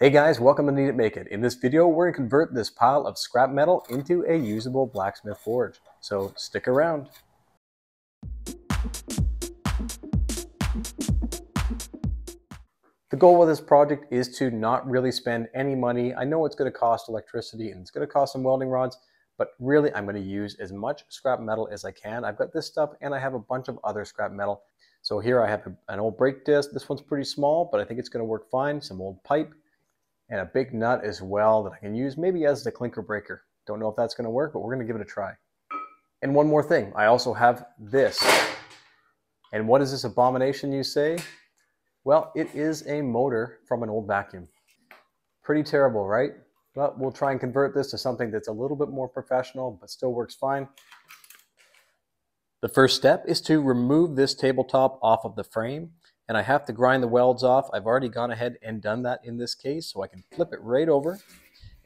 Hey guys, welcome to Need It, Make It. In this video, we're going to convert this pile of scrap metal into a usable blacksmith forge. So stick around. The goal of this project is to not really spend any money. I know it's going to cost electricity and it's going to cost some welding rods, but really I'm going to use as much scrap metal as I can. I've got this stuff and I have a bunch of other scrap metal. So here I have an old brake disc. This one's pretty small, but I think it's going to work fine. Some old pipe. And a big nut as well that I can use maybe as the clinker breaker. Don't know if that's going to work, but we're going to give it a try. And one more thing, I also have this. And what is this abomination, you say? Well, it is a motor from an old vacuum. Pretty terrible, right? But we'll try and convert this to something that's a little bit more professional, but still works fine. The first step is to remove this tabletop off of the frame. And I have to grind the welds off. I've already gone ahead and done that in this case, so I can flip it right over,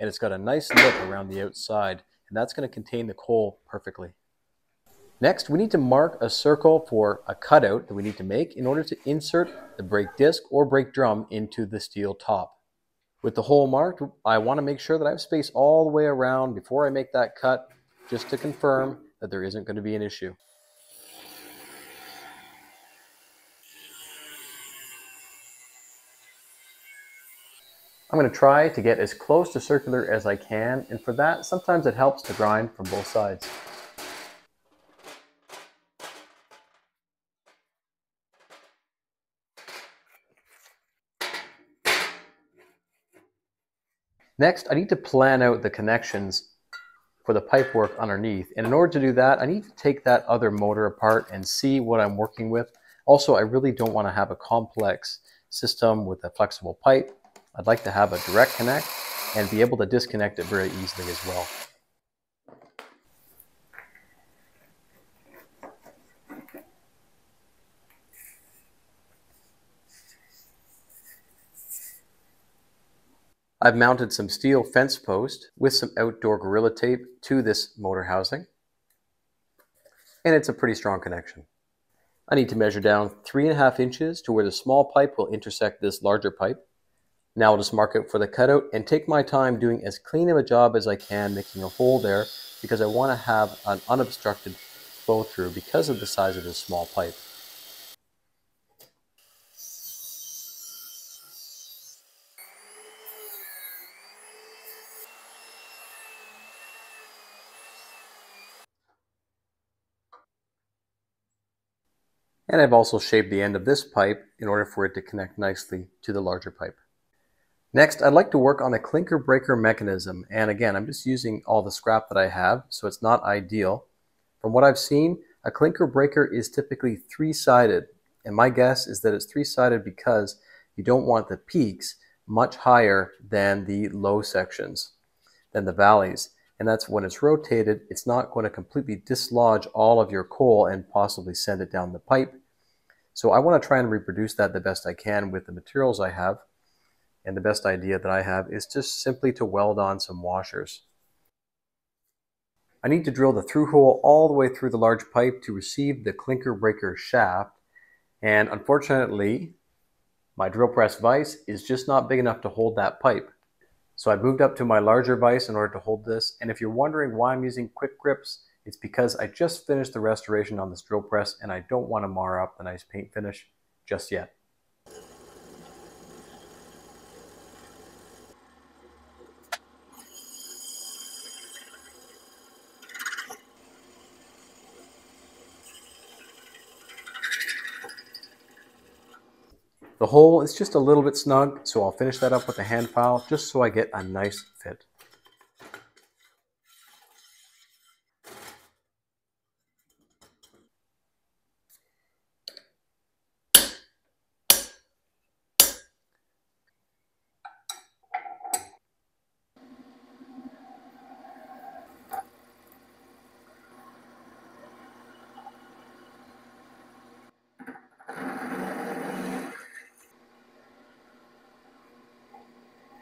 and it's got a nice lip around the outside, and that's going to contain the coal perfectly. Next, we need to mark a circle for a cutout that we need to make in order to insert the brake disc or brake drum into the steel top. With the hole marked, I want to make sure that I have space all the way around before I make that cut, just to confirm that there isn't going to be an issue. I'm going to try to get as close to circular as I can, and for that, sometimes it helps to grind from both sides. Next, I need to plan out the connections for the pipe work underneath, and in order to do that, I need to take that other motor apart and see what I'm working with. Also, I really don't want to have a complex system with a flexible pipe. I'd like to have a direct connect and be able to disconnect it very easily as well. I've mounted some steel fence posts with some outdoor Gorilla Tape to this motor housing, and it's a pretty strong connection. I need to measure down 3.5 inches to where the small pipe will intersect this larger pipe. Now I'll just mark it for the cutout and take my time doing as clean of a job as I can, making a hole there, because I want to have an unobstructed flow through because of the size of this small pipe. And I've also shaped the end of this pipe in order for it to connect nicely to the larger pipe. Next, I'd like to work on a clinker breaker mechanism, and again, I'm just using all the scrap that I have, so it's not ideal. From what I've seen, a clinker breaker is typically three-sided, and my guess is that it's three-sided because you don't want the peaks much higher than the low sections, than the valleys, and that's when it's rotated, it's not going to completely dislodge all of your coal and possibly send it down the pipe. So I want to try and reproduce that the best I can with the materials I have. And the best idea that I have is just simply to weld on some washers. I need to drill the through hole all the way through the large pipe to receive the clinker breaker shaft. And unfortunately, my drill press vise is just not big enough to hold that pipe. So I moved up to my larger vise in order to hold this. And if you're wondering why I'm using quick grips, it's because I just finished the restoration on this drill press and I don't want to mar up the nice paint finish just yet. The hole is just a little bit snug, so I'll finish that up with a hand file just so I get a nice fit.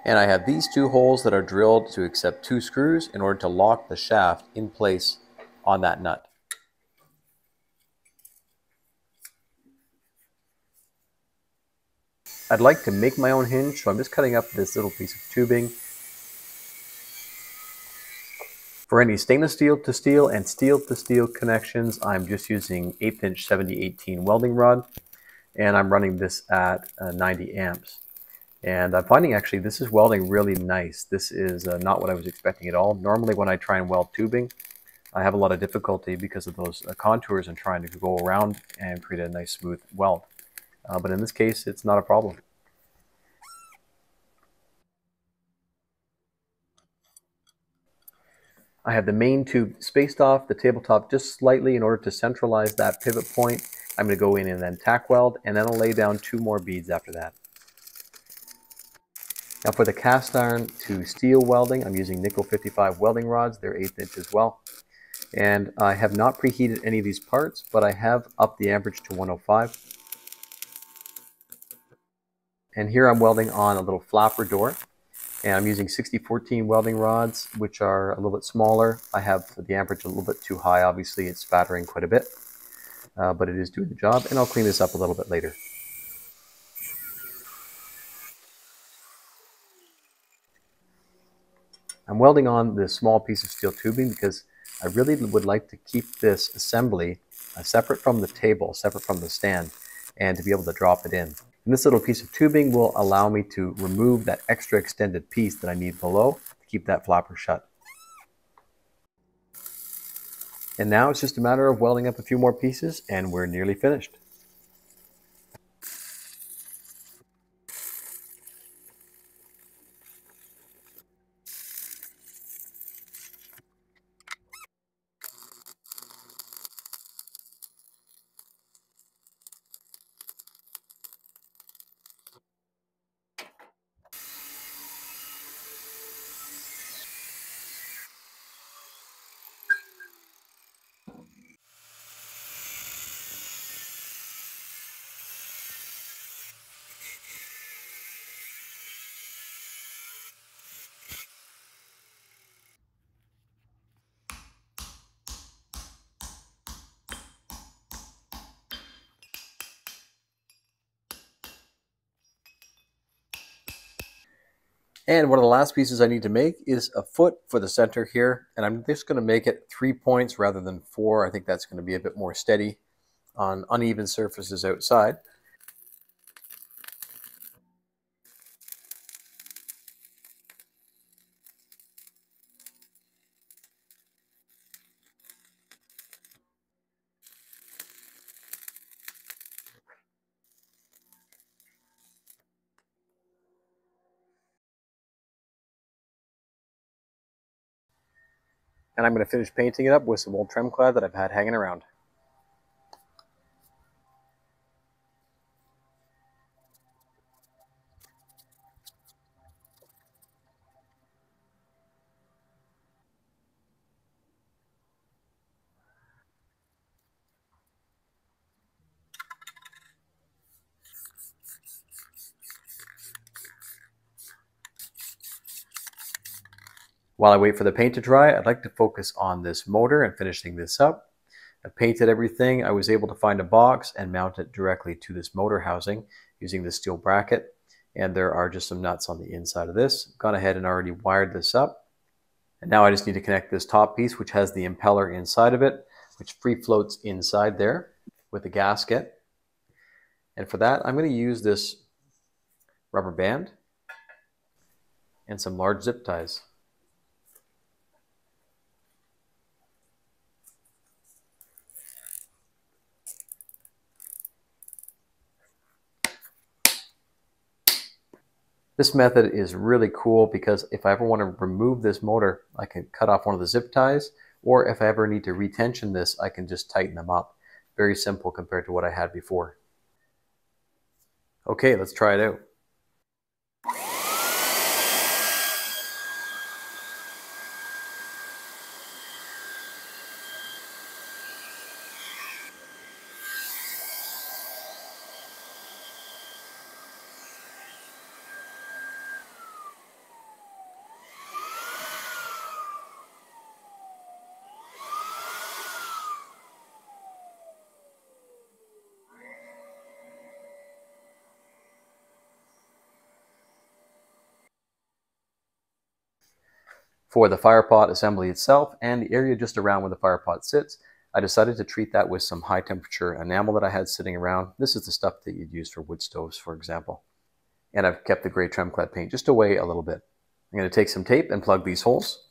And I have these two holes that are drilled to accept 2 screws in order to lock the shaft in place on that nut. I'd like to make my own hinge, so I'm just cutting up this little piece of tubing. For any stainless steel to steel and steel to steel connections, I'm just using 1/8-inch 7018 welding rod, and I'm running this at 90 amps. And I'm finding actually this is welding really nice. This is not what I was expecting at all. Normally when I try and weld tubing, I have a lot of difficulty because of those contours and trying to go around and create a nice smooth weld. But in this case, it's not a problem. I have the main tube spaced off the tabletop just slightly in order to centralize that pivot point. I'm going to go in and then tack weld, and then I'll lay down 2 more beads after that. Now for the cast iron to steel welding, I'm using nickel 55 welding rods. They're 1/8-inch as well. And I have not preheated any of these parts, but I have upped the amperage to 105. And here I'm welding on a little flapper door. And I'm using 6014 welding rods, which are a little bit smaller. I have the amperage a little bit too high. Obviously, it's spattering quite a bit, but it is doing the job. And I'll clean this up a little bit later. I'm welding on this small piece of steel tubing because I really would like to keep this assembly separate from the table, separate from the stand, and to be able to drop it in. And this little piece of tubing will allow me to remove that extra extended piece that I need below to keep that flapper shut. And now it's just a matter of welding up a few more pieces, and we're nearly finished. And one of the last pieces I need to make is a foot for the center here. And I'm just going to make it 3 points rather than 4. I think that's going to be a bit more steady on uneven surfaces outside. And I'm going to finish painting it up with some old Tremclad that I've had hanging around. While I wait for the paint to dry, I'd like to focus on this motor and finishing this up. I painted everything. I was able to find a box and mount it directly to this motor housing using this steel bracket. And there are just some nuts on the inside of this. Gone ahead and already wired this up. And now I just need to connect this top piece, which has the impeller inside of it, which free floats inside there with a gasket. And for that, I'm going to use this rubber band and some large zip ties. This method is really cool because if I ever want to remove this motor, I can cut off one of the zip ties, or if I ever need to retension this, I can just tighten them up. Very simple compared to what I had before. Okay, let's try it out. For the firepot assembly itself and the area just around where the firepot sits, I decided to treat that with some high temperature enamel that I had sitting around. This is the stuff that you'd use for wood stoves, for example. And I've kept the gray Tremclad paint just away a little bit. I'm going to take some tape and plug these holes.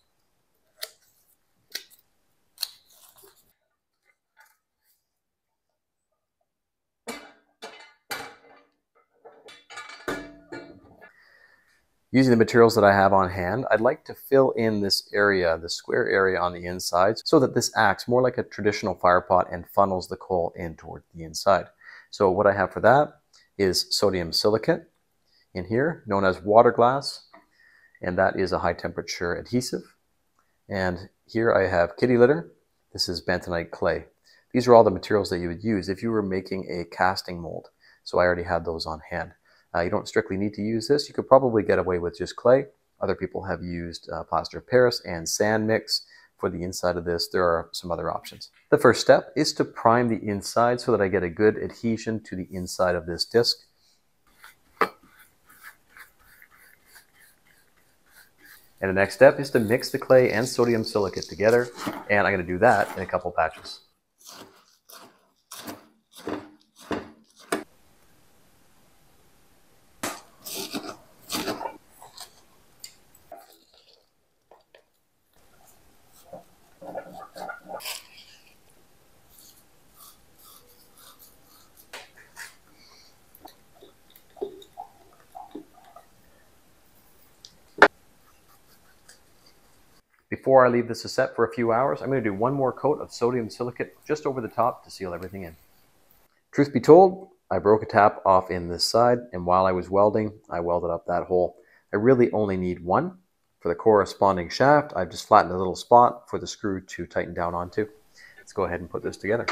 Using the materials that I have on hand, I'd like to fill in this area, the square area on the inside, so that this acts more like a traditional firepot and funnels the coal in toward the inside. So what I have for that is sodium silicate in here, known as water glass, and that is a high temperature adhesive. And here I have kitty litter. This is bentonite clay. These are all the materials that you would use if you were making a casting mold. So I already had those on hand. You don't strictly need to use this. You could probably get away with just clay. Other people have used Plaster of Paris and sand mix for the inside of this. There are some other options. The first step is to prime the inside so that I get a good adhesion to the inside of this disc. And the next step is to mix the clay and sodium silicate together, and I'm going to do that in a couple batches. Before I leave this to set for a few hours, I'm going to do one more coat of sodium silicate just over the top to seal everything in. Truth be told, I broke a tap off in this side, and while I was welding, I welded up that hole. I really only need one. For the corresponding shaft, I've just flattened a little spot for the screw to tighten down onto. Let's go ahead and put this together.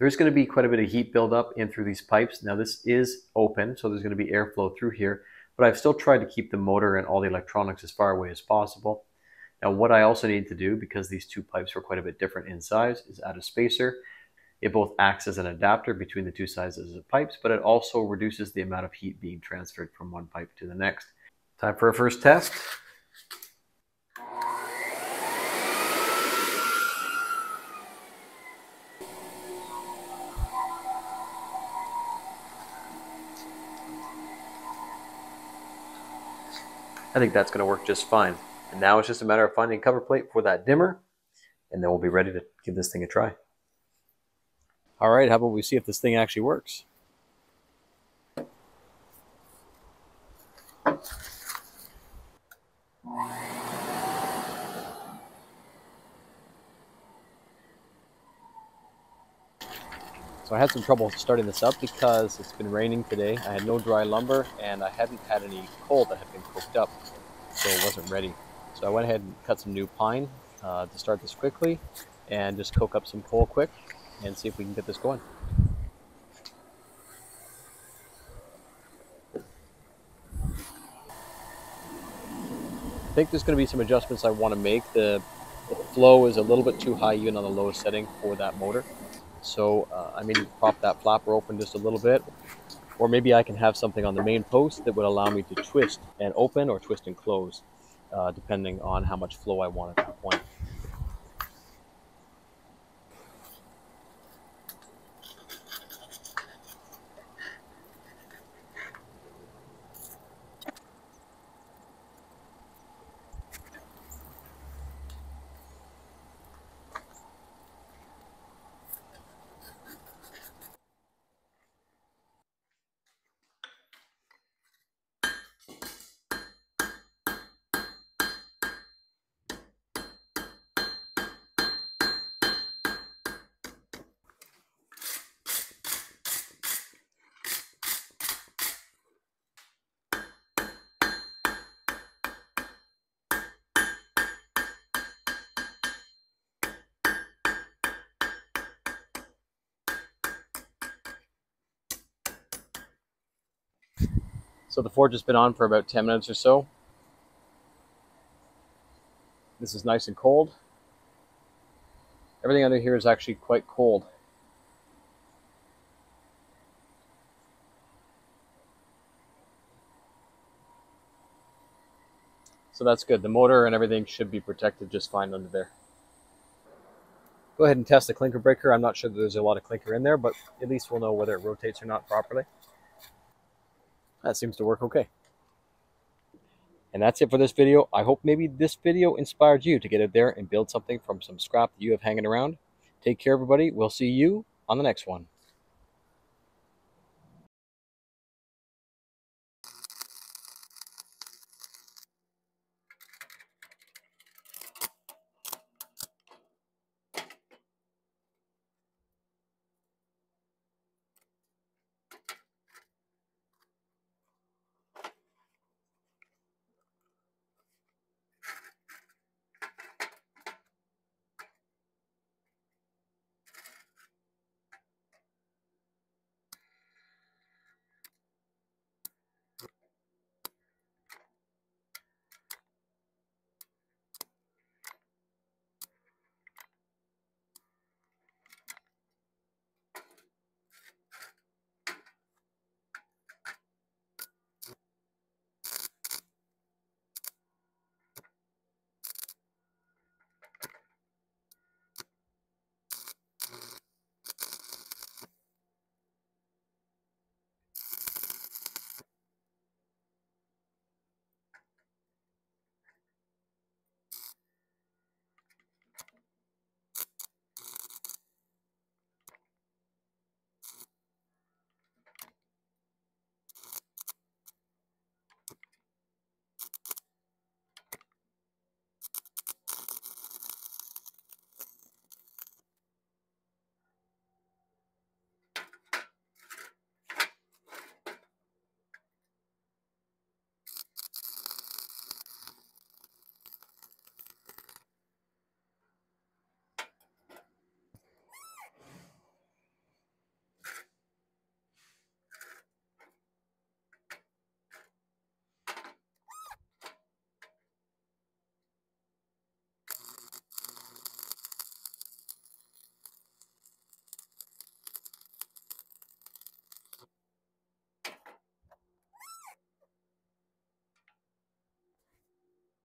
There's going to be quite a bit of heat buildup in through these pipes. Now this is open, so there's going to be airflow through here, but I've still tried to keep the motor and all the electronics as far away as possible. Now what I also need to do, because these two pipes were quite a bit different in size, is add a spacer. It both acts as an adapter between the two sizes of pipes, but it also reduces the amount of heat being transferred from one pipe to the next. Time for a first test. I think that's going to work just fine. And now it's just a matter of finding a cover plate for that dimmer, and then we'll be ready to give this thing a try. All right, how about we see if this thing actually works? So I had some trouble starting this up because it's been raining today. I had no dry lumber and I hadn't had any coal that had been cooked up, so it wasn't ready. So I went ahead and cut some new pine to start this quickly and just coke up some coal quick and see if we can get this going. I think there's going to be some adjustments I want to make. The flow is a little bit too high even on the lowest setting for that motor. So I may need to pop that flapper open just a little bit, or maybe I can have something on the main post that would allow me to twist and open or twist and close, depending on how much flow I want at that point. So the forge has been on for about 10 minutes or so. This is nice and cold. Everything under here is actually quite cold. So that's good. The motor and everything should be protected just fine under there. Go ahead and test the clinker breaker. I'm not sure that there's a lot of clinker in there, but at least we'll know whether it rotates or not properly. That seems to work okay. And that's it for this video. I hope maybe this video inspired you to get out there and build something from some scrap that you have hanging around. Take care, everybody. We'll see you on the next one.